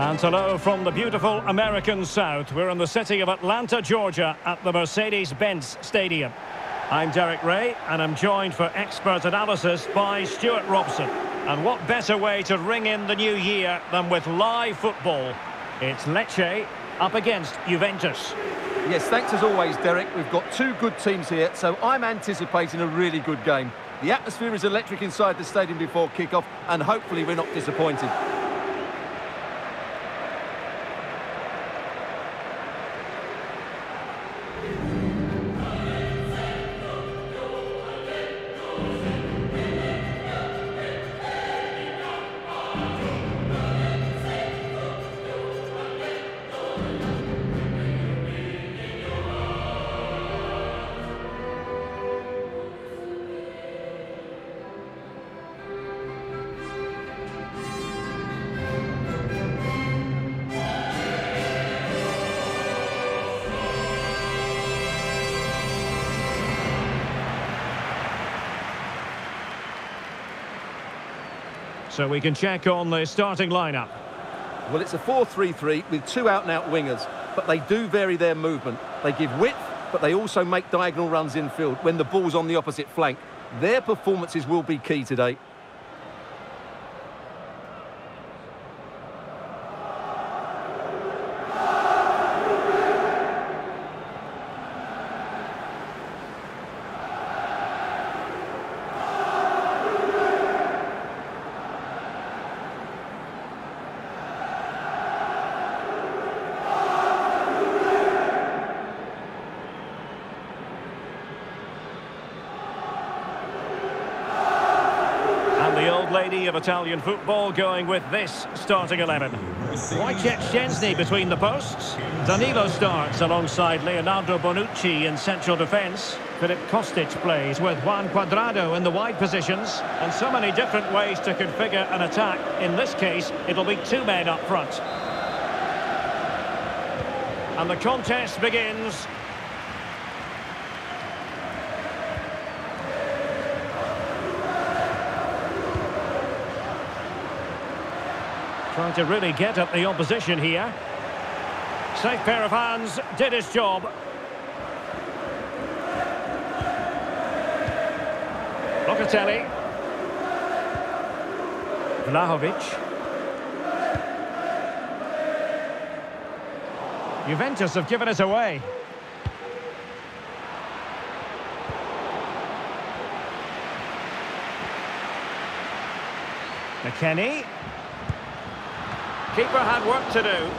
And hello from the beautiful American South. We're in the city of Atlanta, Georgia, at the Mercedes-Benz Stadium. I'm Derek Ray, and I'm joined for expert analysis by Stuart Robson. And what better way to ring in the new year than with live football? It's Lecce up against Juventus. Yes, thanks as always, Derek. We've got two good teams here, so I'm anticipating a really good game. The atmosphere is electric inside the stadium before kickoff, and hopefully we're not disappointed. So we can check on the starting lineup. Well, it's a 4-3-3 with two out-and-out wingers, but they do vary their movement. They give width, but they also make diagonal runs infield when the ball's on the opposite flank. Their performances will be key today. Lady of Italian football going with this starting 11. Wojciech Szczęsny between the posts. Danilo starts alongside Leonardo Bonucci in central defence. Philip Kostic plays with Juan Cuadrado in the wide positions. And so many different ways to configure an attack. In this case, it'll be two men up front. And the contest begins. Trying to really get at the opposition here. Safe pair of hands, did his job. Locatelli. Vlahovic. Juventus have given it away. McKennie. Keeper had work to do.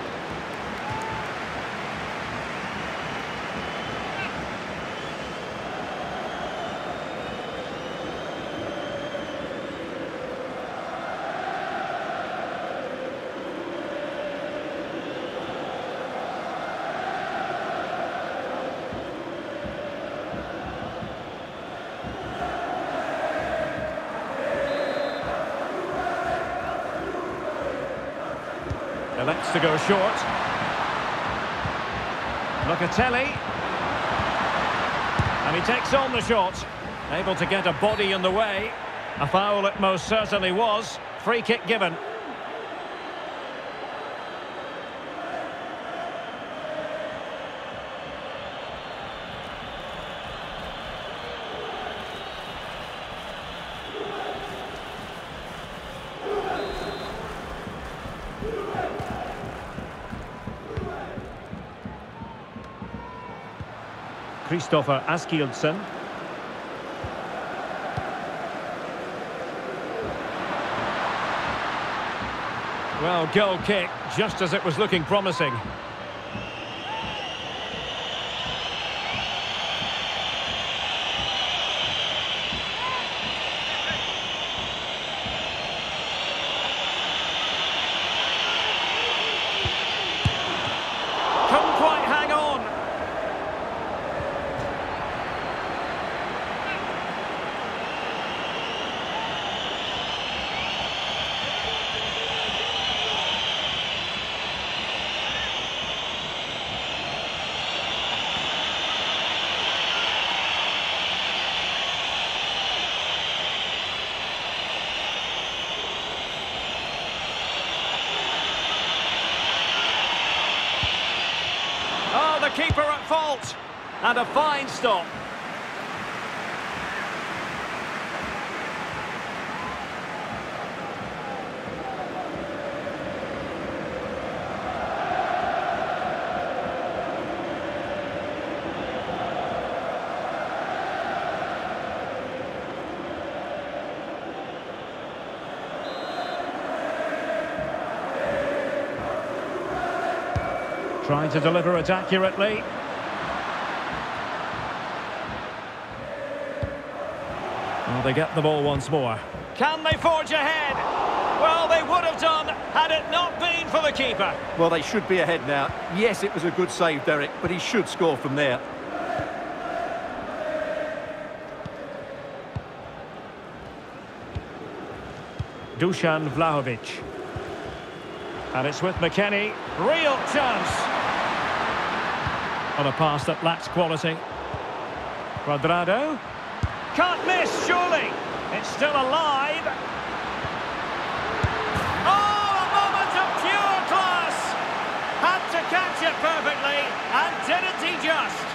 Elects to go short. Locatelli. And he takes on the shot. Able to get a body in the way. A foul it most certainly was. Free kick given. Christopher Askildsen. Well, goal kick, just as it was looking promising. keeper at fault. And a fine stop. Trying to deliver it accurately. Well, they get the ball once more. Can they forge ahead? Well, they would have done had it not been for the keeper. Well, they should be ahead now. Yes, it was a good save, Derek, but he should score from there. Dusan Vlahovic. And it's with McKennie. Real chance. On a pass that lacks quality. Cuadrado. Can't miss, surely. It's still alive. Oh, a moment of pure class. Had to catch it perfectly, and didn't he just?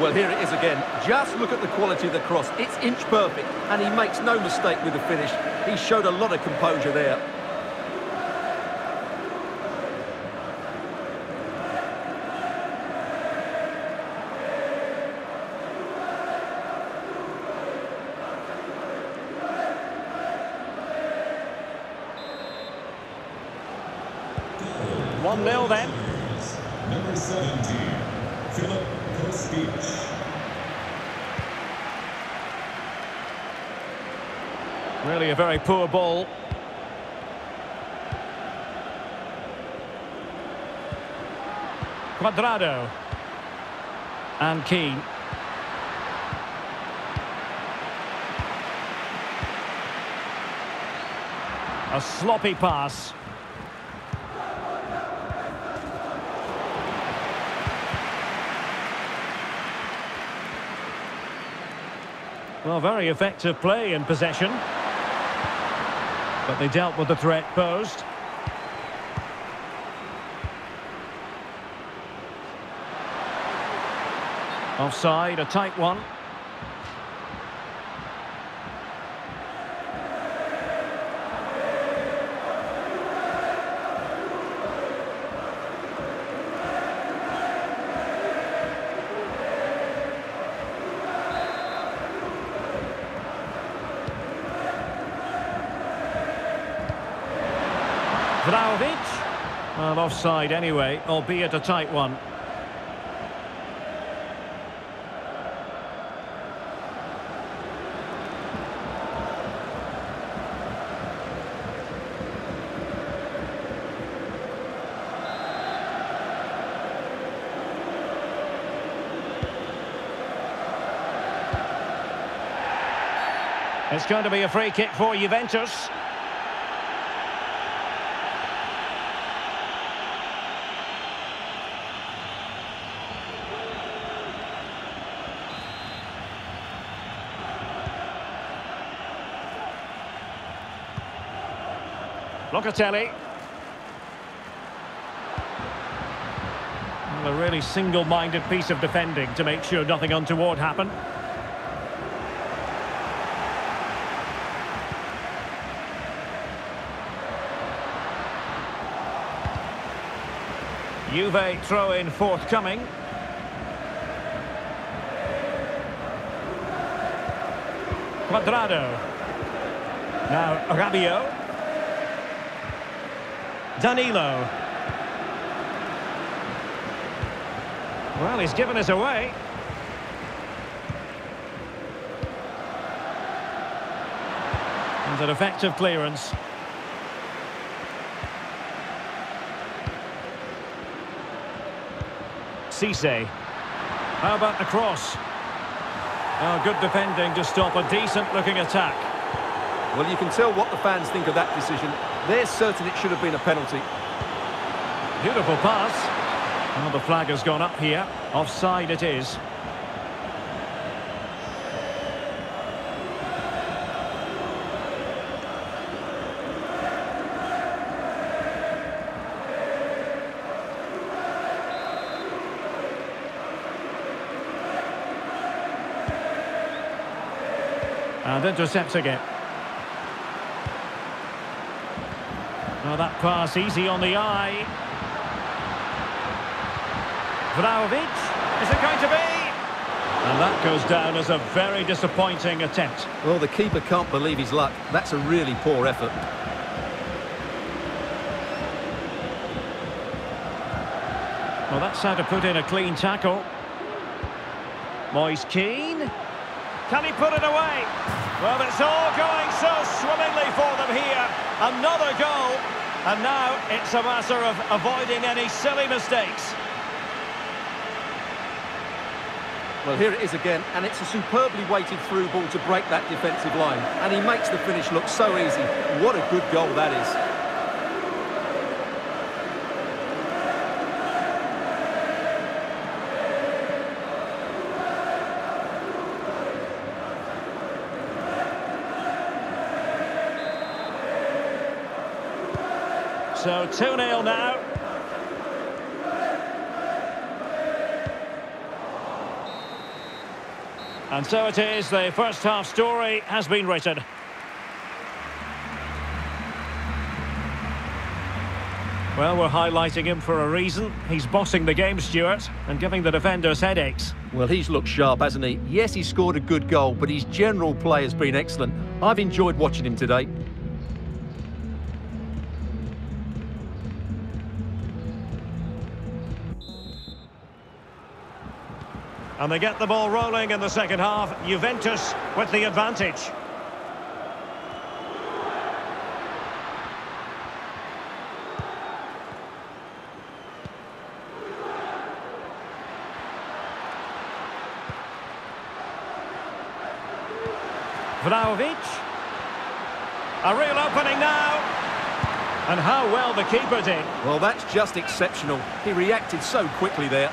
Well, here it is again. Just look at the quality of the cross. It's inch perfect, and he makes no mistake with the finish. He showed a lot of composure there. One-nil then. Number 17, Philip Kostic. Really a very poor ball. Cuadrado. And Keane. A sloppy pass. Well, very effective play in possession. But they dealt with the threat posed. Offside, a tight one. Vlahovic, well, offside anyway, albeit a tight one. It's going to be a free kick for Juventus. Locatelli. Well, a really single-minded piece of defending to make sure nothing untoward happened. Juve throw-in forthcoming. Cuadrado. Now Rabiot. Danilo. Well, he's given us away. And an effective clearance. Cissé. How about the cross? Oh, good defending to stop a decent-looking attack. Well, you can tell what the fans think of that decision. They're certain it should have been a penalty. Beautiful pass. Oh, the flag has gone up here. Offside it is. and intercepting it. Now that pass easy on the eye. Vlahovic, is it going to be? And that goes down as a very disappointing attempt. Well, the keeper can't believe his luck. That's a really poor effort. Well, that's how to put in a clean tackle. Moise Keane. Can he put it away? Well, it's all going so swimmingly for them here. Another goal. And now it's a matter of avoiding any silly mistakes. Well, here it is again, and it's a superbly weighted through ball to break that defensive line. And he makes the finish look so easy. What a good goal that is. So 2-0 now. And so it is, the first half story has been written. Well, we're highlighting him for a reason. He's bossing the game, Stuart, and giving the defenders headaches. Well, he's looked sharp, hasn't he? Yes, he scored a good goal, but his general play has been excellent. I've enjoyed watching him today. And they get the ball rolling in the second half. Juventus with the advantage. Vlahovic. A real opening now. And how well the keeper did. Well, that's just exceptional. He reacted so quickly there.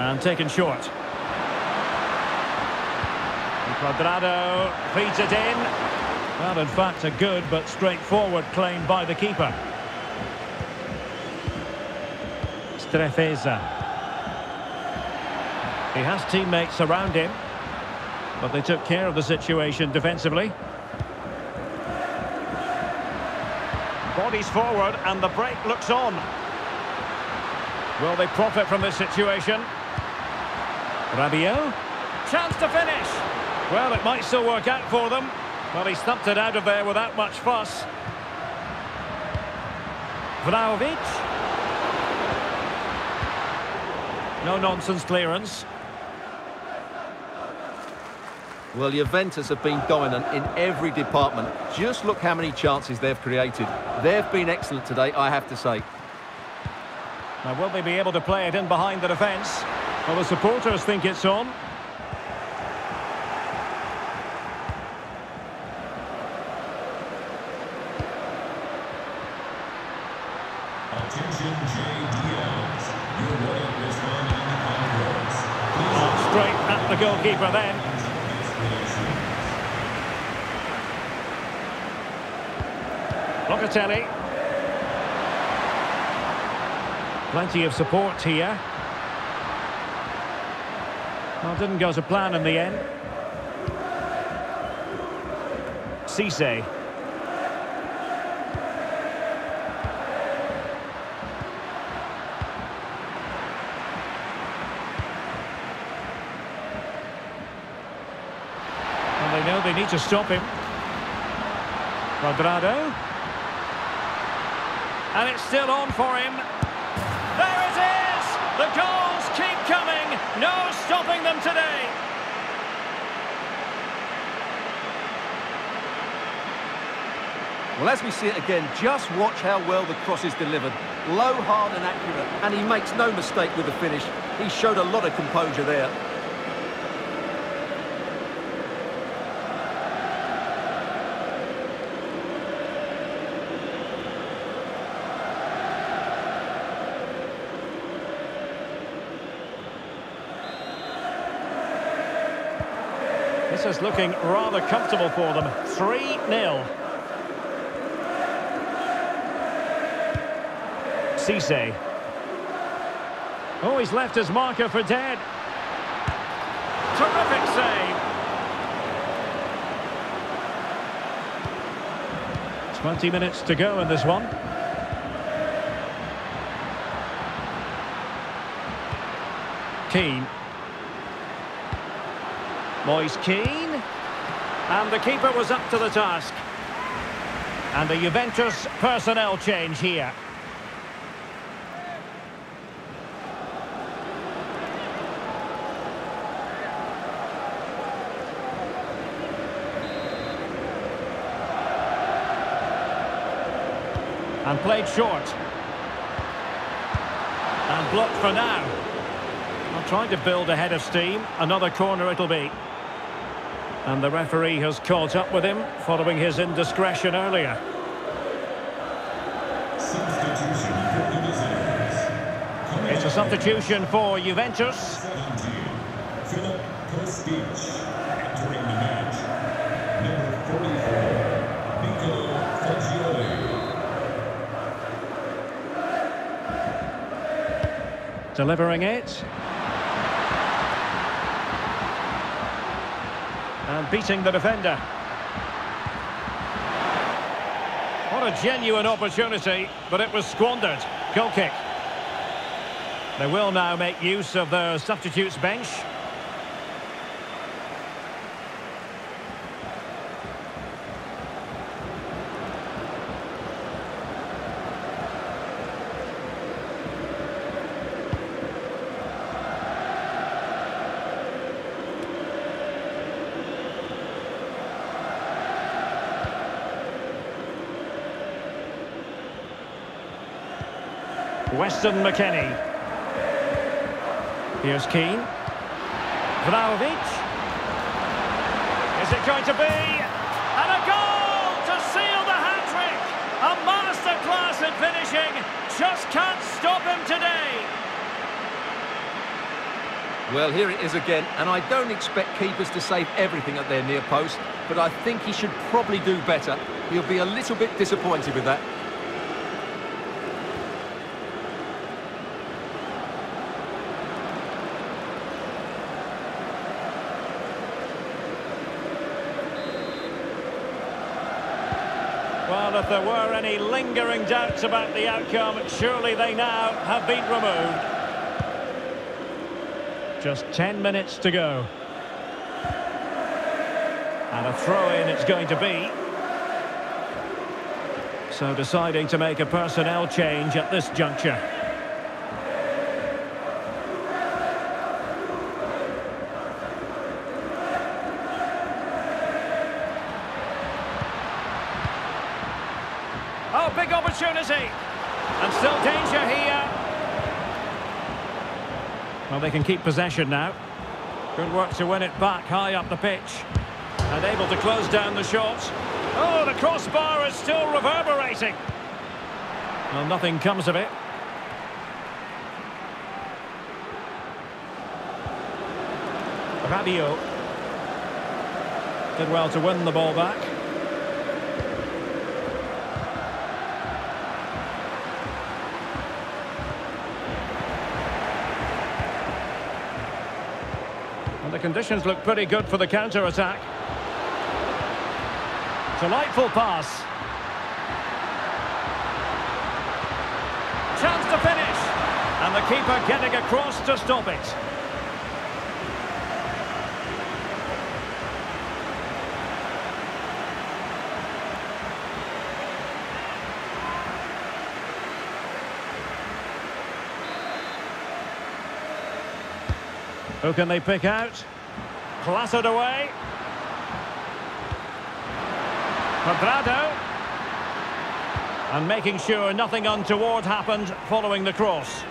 And taken short. And Cuadrado feeds it in. Well, in fact, a good but straightforward claim by the keeper. Strefeza. He has teammates around him, but they took care of the situation defensively. Bodies forward, and the break looks on. Will they profit from this situation? Rabiot, chance to finish. Well, it might still work out for them. Well, he stumped it out of there without much fuss. Vlahovic. No-nonsense clearance. Well, Juventus have been dominant in every department. Just look how many chances they've created. They've been excellent today, I have to say. Now, will they be able to play it in behind the defence? Well, the supporters think it's on. Straight at the goalkeeper then. Locatelli. Plenty of support here. Well, it didn't go to plan in the end. Cissé. And they know they need to stop him. Cuadrado. And it's still on for him. There it is! The goals keep coming! No stopping them today! Well, as we see it again, just watch how well the cross is delivered. Low, hard and accurate. And he makes no mistake with the finish. He showed a lot of composure there. This is looking rather comfortable for them. 3-0. Cissé. Oh, he's left his marker for dead. Terrific save. 20 minutes to go in this one. Keane. Moise Keane. And the keeper was up to the task. And the Juventus personnel change here. And played short. And blocked for now. Well, trying to build ahead of steam. Another corner it'll be. And the referee has caught up with him following his indiscretion earlier. It's a substitution for Juventus. 17, Philip Kostic entering the match. Number 44. Delivering it. And beating the defender. What a genuine opportunity, but it was squandered. Goal kick. They will now make use of their substitutes bench. Weston McKennie. Here's Keane. Vlahovic. Is it going to be? And a goal to seal the hat-trick! A masterclass in finishing. Just can't stop him today. Well, here it is again, and I don't expect keepers to save everything at their near post, but I think he should probably do better. He'll be a little bit disappointed with that. Well, if there were any lingering doubts about the outcome, surely they now have been removed. Just 10 minutes to go. And a throw-in it's going to be. So deciding to make a personnel change at this juncture. Big opportunity, and still danger here. Well, they can keep possession now. Good work to win it back high up the pitch, and able to close down the shot. Oh, the crossbar is still reverberating. Well, nothing comes of it. Rabiot did well to win the ball back. The conditions look pretty good for the counter-attack. Delightful pass. Chance to finish. And the keeper getting across to stop it. Who can they pick out? Clattered away. Padró. And making sure nothing untoward happened following the cross.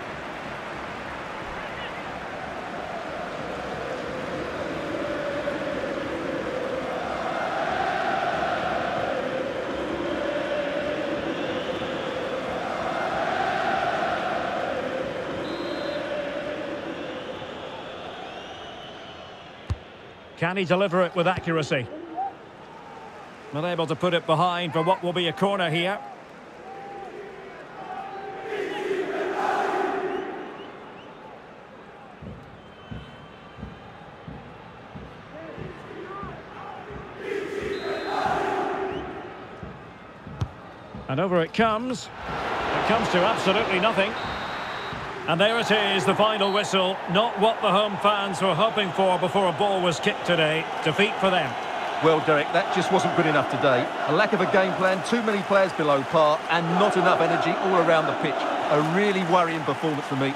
Can he deliver it with accuracy? Not able to put it behind for what will be a corner here. And over it comes. It comes to absolutely nothing. And there it is, the final whistle. Not what the home fans were hoping for before a ball was kicked today. Defeat for them. Well, Derek, that just wasn't good enough today. A lack of a game plan, too many players below par, and not enough energy all around the pitch. A really worrying performance for me.